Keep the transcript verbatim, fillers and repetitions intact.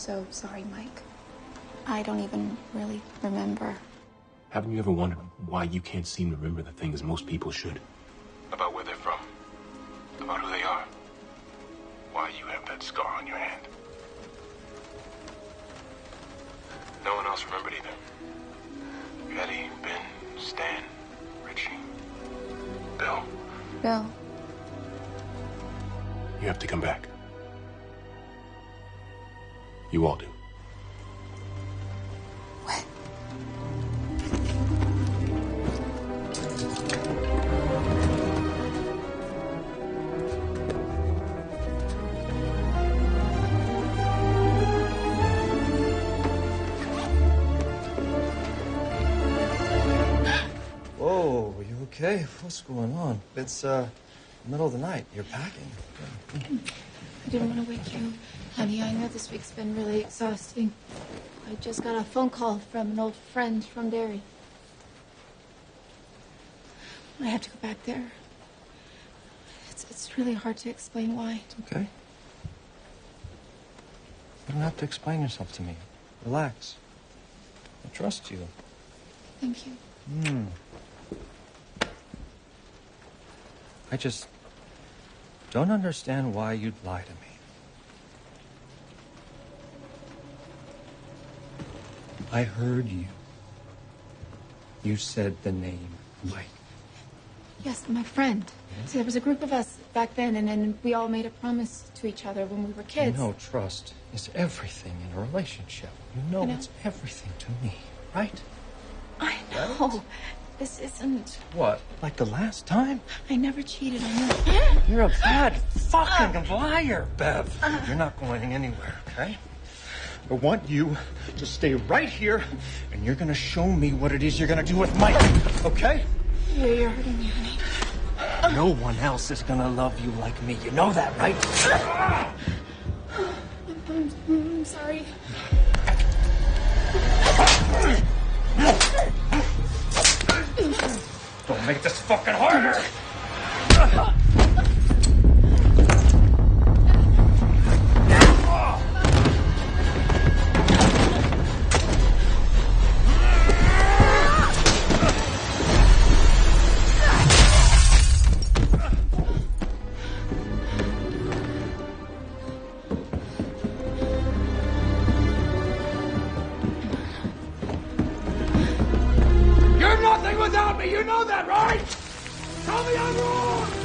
so sorry, Mike. I don't even really remember. Haven't you ever wondered why you can't seem to remember the things most people should? About where they're from, about who they are, why you have that scar on your hand. No one else remembered either. Eddie, Ben, Stan, Richie, Bill. Bill. You have to come back. You all do. What? Whoa, you okay? What's going on? It's, uh, middle of the night. You're packing. I didn't want to wake you. Honey, I know this week's been really exhausting. I just got a phone call from an old friend from Derry. I have to go back there. It's, it's really hard to explain why. It's okay. You don't have to explain yourself to me. Relax. I trust you. Thank you. Mm. I just don't understand why you'd lie to me. I heard you. You said the name Mike. Yes, my friend. Yeah. So there was a group of us back then, and, and we all made a promise to each other when we were kids. You know, trust is everything in a relationship. You know, know. It's everything to me, right? I know. Right? This isn't... What? Like the last time? I never cheated on you. You're a bad fucking uh, liar, Bev. Uh, You're not going anywhere, okay? I want you to stay right here, and you're gonna show me what it is you're gonna do with Mike, okay? Yeah, you're hurting me, honey. No one else is gonna love you like me. You know that, right? I'm, I'm sorry. Don't make this fucking harder! Without me, you know that, right? Tell me I'm wrong!